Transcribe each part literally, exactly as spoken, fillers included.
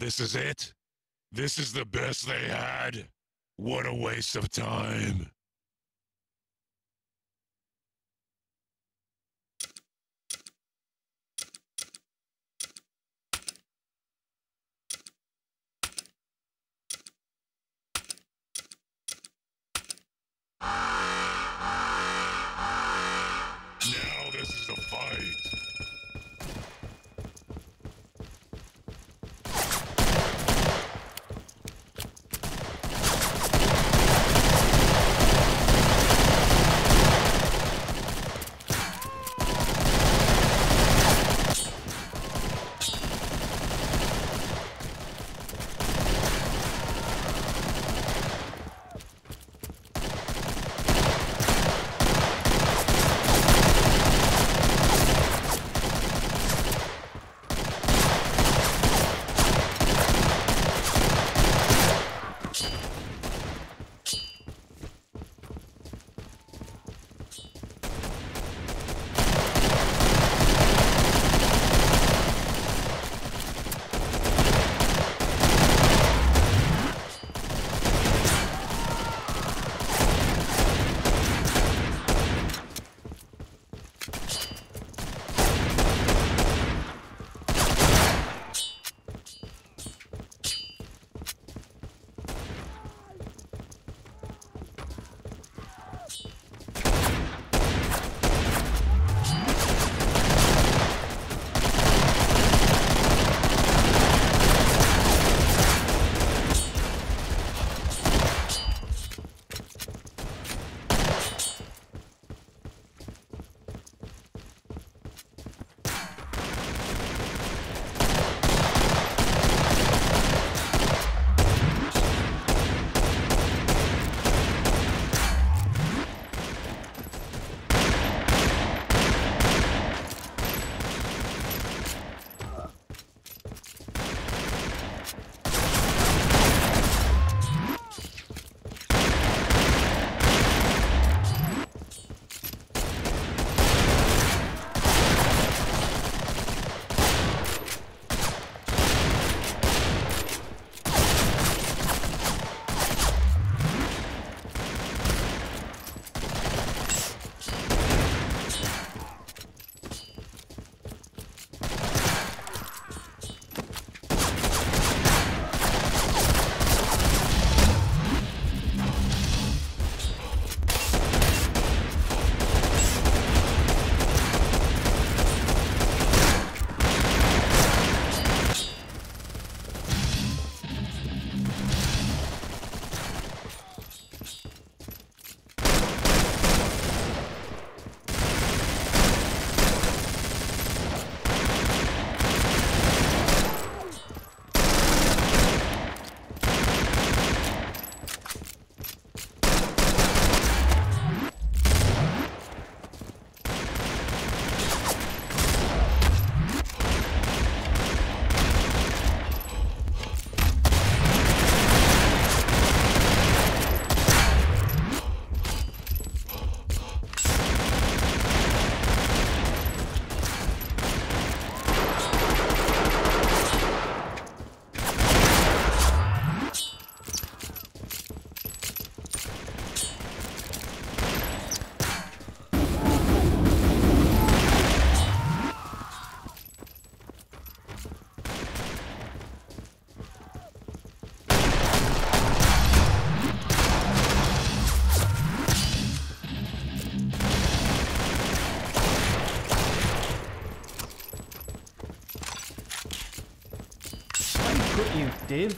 This is it? This is the best they had? What a waste of time. You did?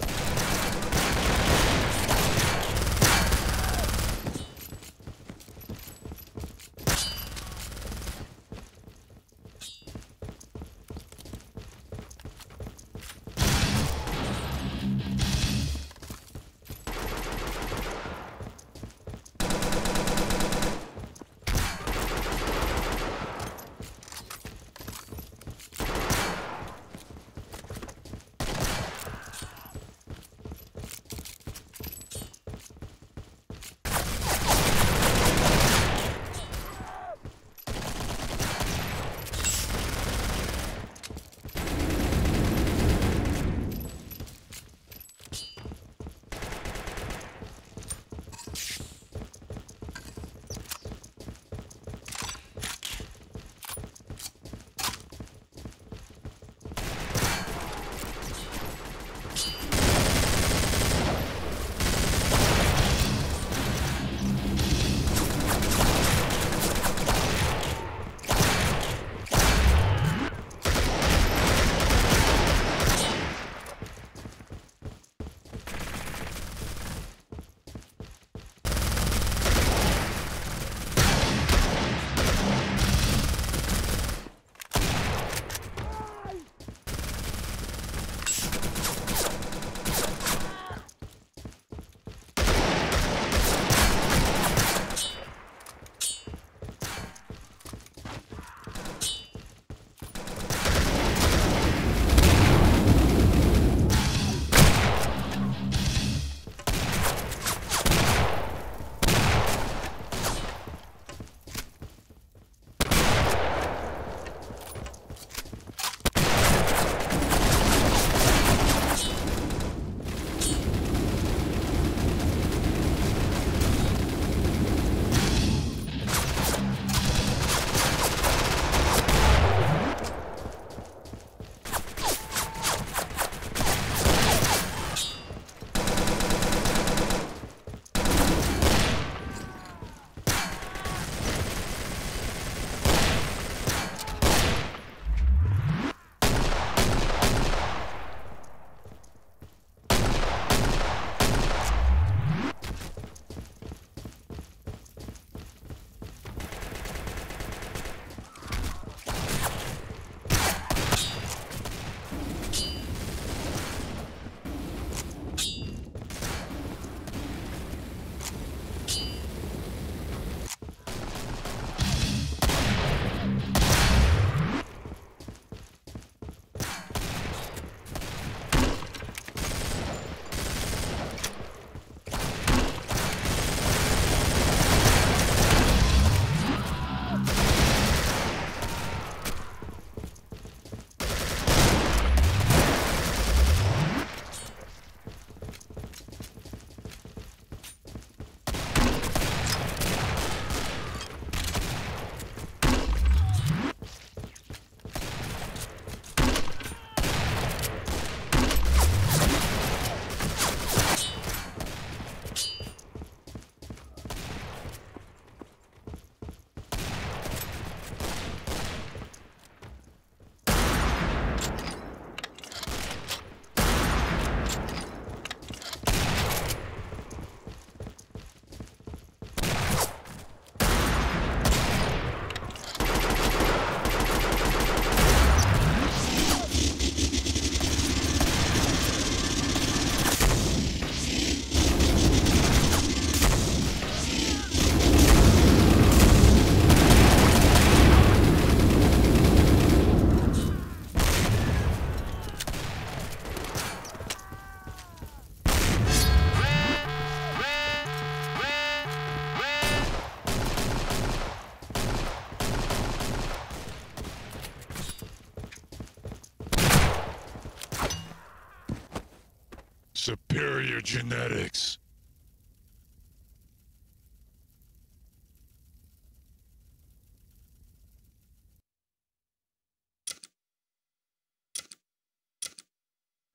Superior genetics.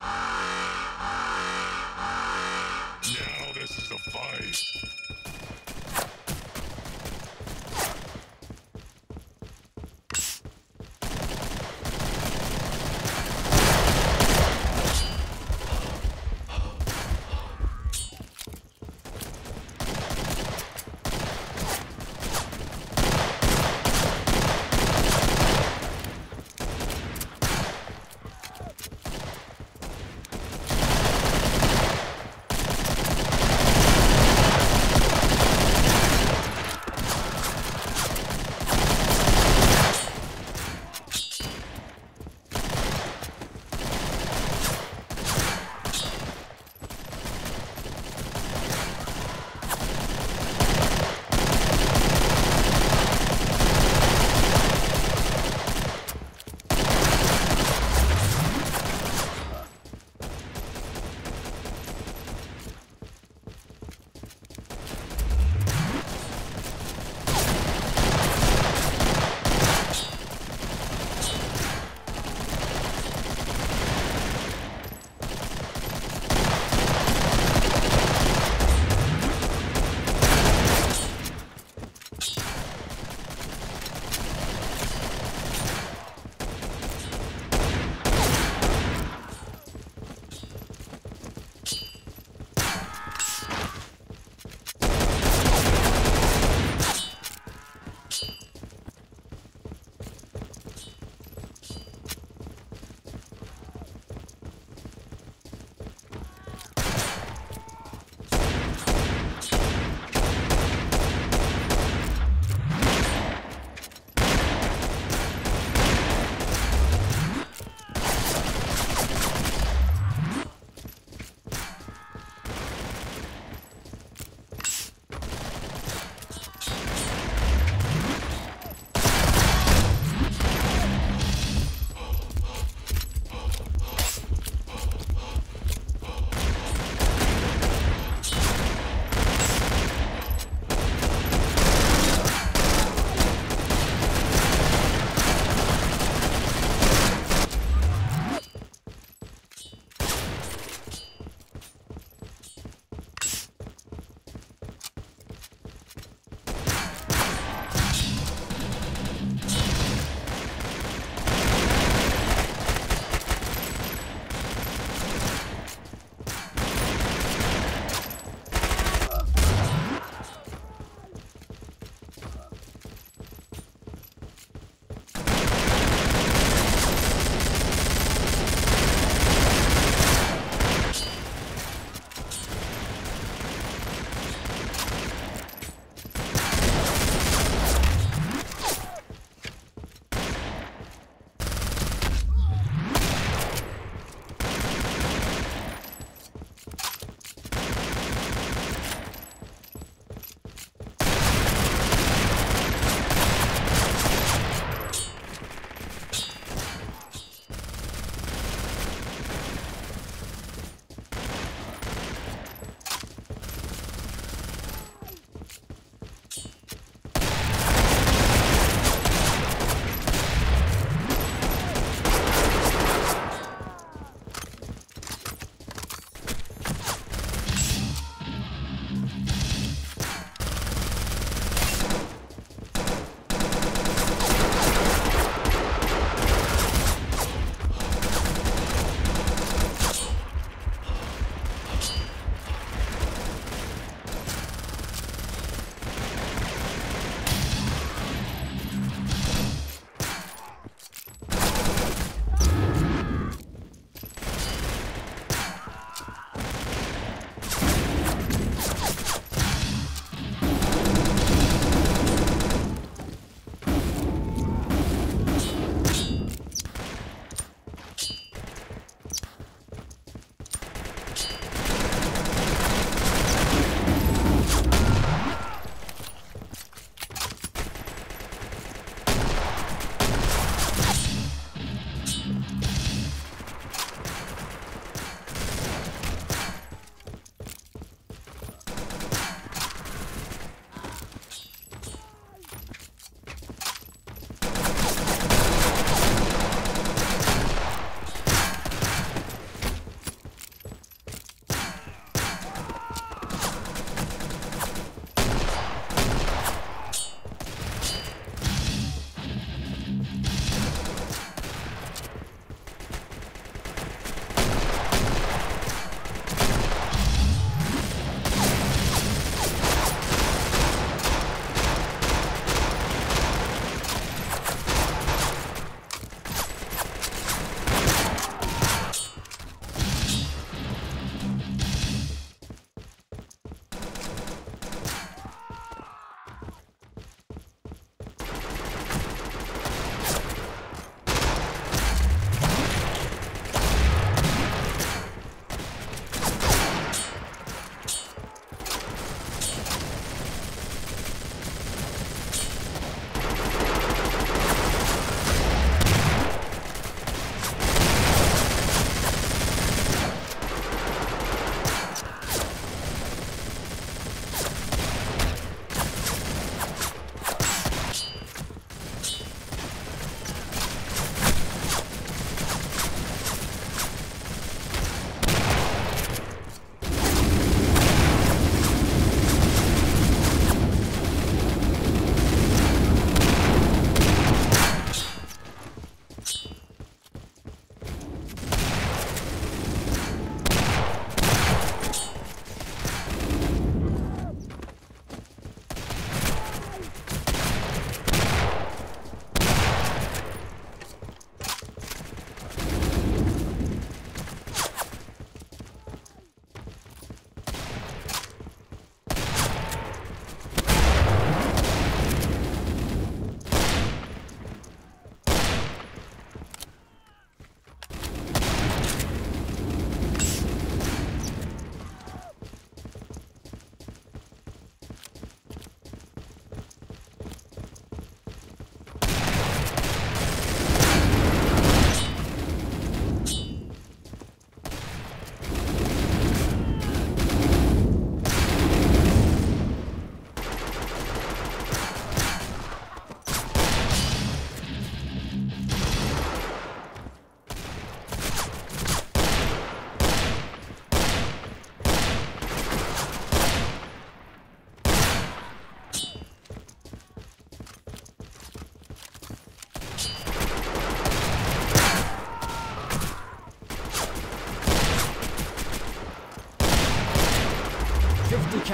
Now this is the fight.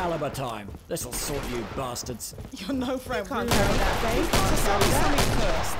caliber time. This'll sort you bastards. You're no friend. You can't go that way. So sell me something first.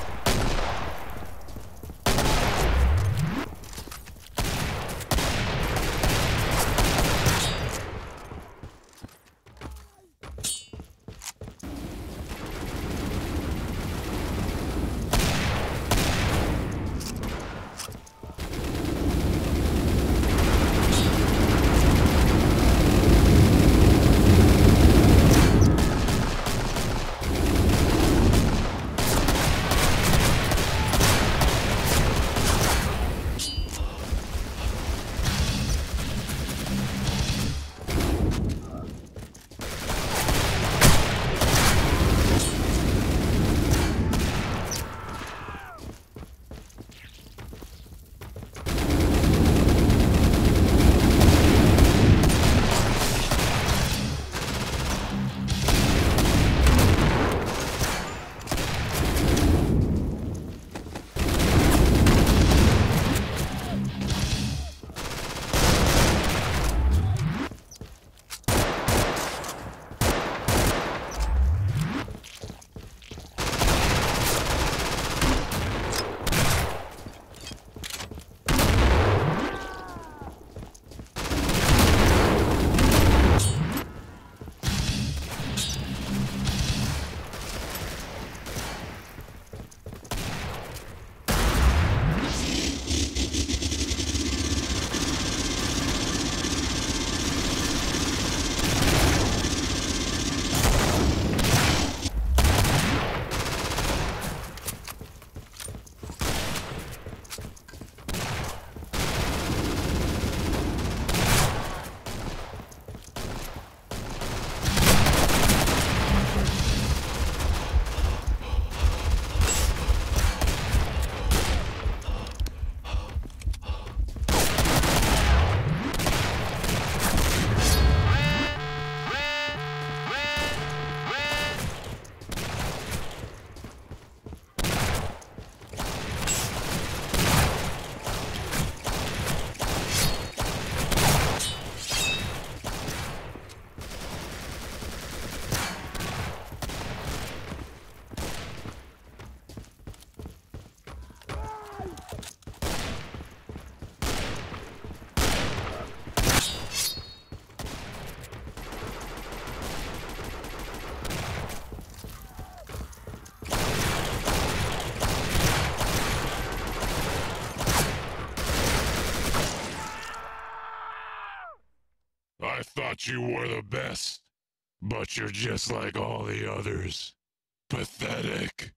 You were the best, but you're just like all the others. Pathetic.